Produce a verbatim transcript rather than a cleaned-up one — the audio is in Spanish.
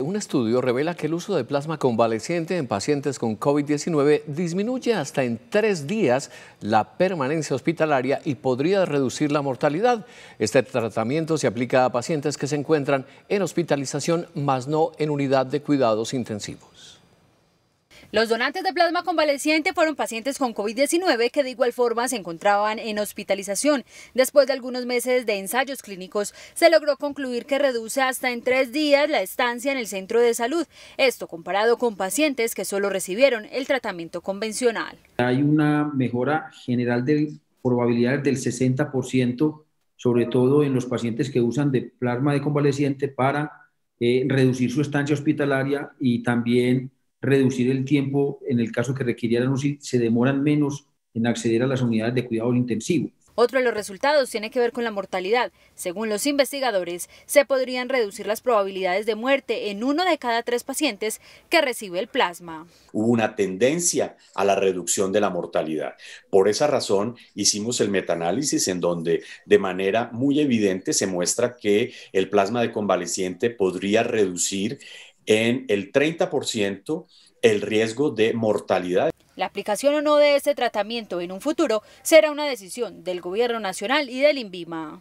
Un estudio revela que el uso de plasma convaleciente en pacientes con COVID diecinueve disminuye hasta en tres días la permanencia hospitalaria y podría reducir la mortalidad. Este tratamiento se aplica a pacientes que se encuentran en hospitalización, mas no en unidad de cuidados intensivos. Los donantes de plasma convaleciente fueron pacientes con COVID diecinueve que de igual forma se encontraban en hospitalización. Después de algunos meses de ensayos clínicos, se logró concluir que reduce hasta en tres días la estancia en el centro de salud. Esto comparado con pacientes que solo recibieron el tratamiento convencional. Hay una mejora general de probabilidades del sesenta por ciento, sobre todo en los pacientes que usan de plasma de convaleciente para eh, reducir su estancia hospitalaria y también reducir el tiempo en el caso que requirieran U C I, se demoran menos en acceder a las unidades de cuidado intensivo. Otro de los resultados tiene que ver con la mortalidad. Según los investigadores, se podrían reducir las probabilidades de muerte en uno de cada tres pacientes que recibe el plasma. Hubo una tendencia a la reducción de la mortalidad. Por esa razón hicimos el metaanálisis en donde de manera muy evidente se muestra que el plasma de convaleciente podría reducir en el treinta por ciento el riesgo de mortalidad. La aplicación o no de este tratamiento en un futuro será una decisión del Gobierno Nacional y del INVIMA.